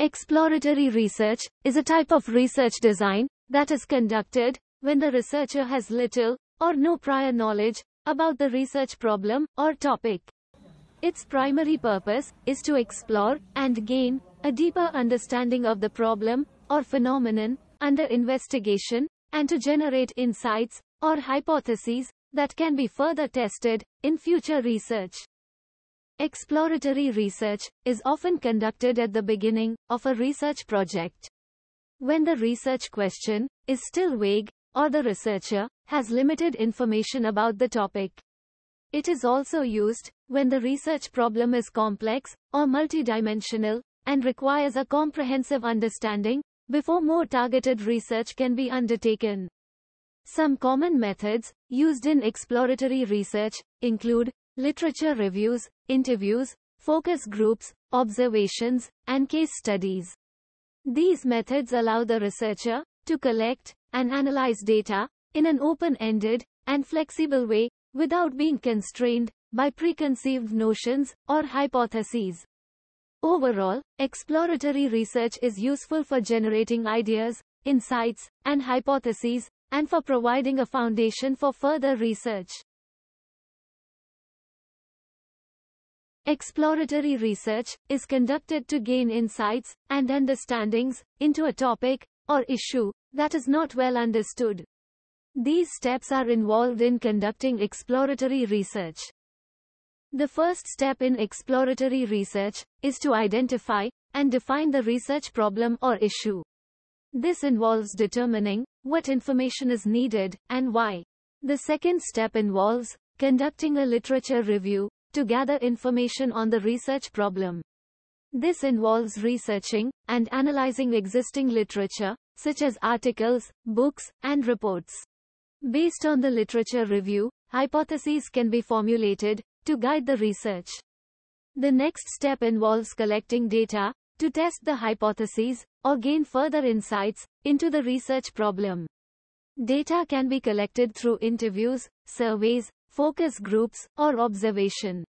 Exploratory research is a type of research design that is conducted when the researcher has little or no prior knowledge about the research problem or topic. Its primary purpose is to explore and gain a deeper understanding of the problem or phenomenon under investigation and to generate insights or hypotheses that can be further tested in future research. Exploratory research is often conducted at the beginning of a research project. When the research question is still vague, or the researcher has limited information about the topic. It is also used when the research problem is complex or multidimensional and requires a comprehensive understanding before more targeted research can be undertaken. Some common methods used in exploratory research include literature reviews, interviews, focus groups, observations, and case studies. These methods allow the researcher to collect and analyze data in an open-ended and flexible way without being constrained by preconceived notions or hypotheses. Overall, exploratory research is useful for generating ideas, insights, and hypotheses, and for providing a foundation for further research. Exploratory research is conducted to gain insights and understandings into a topic or issue that is not well understood. These steps are involved in conducting exploratory research. The first step in exploratory research is to identify and define the research problem or issue. This involves determining what information is needed and why. The second step involves conducting a literature review to gather information on the research problem. This involves researching and analyzing existing literature, such as articles, books, and reports. Based on the literature review, hypotheses can be formulated to guide the research. The next step involves collecting data to test the hypotheses or gain further insights into the research problem. Data can be collected through interviews, surveys, focus groups, or observation.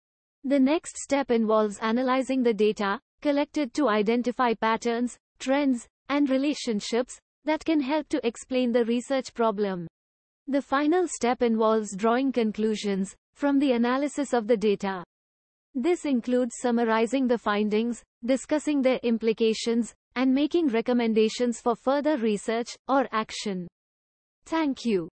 The next step involves analyzing the data collected to identify patterns, trends, and relationships that can help to explain the research problem. The final step involves drawing conclusions from the analysis of the data. This includes summarizing the findings, discussing their implications, and making recommendations for further research or action. Thank you.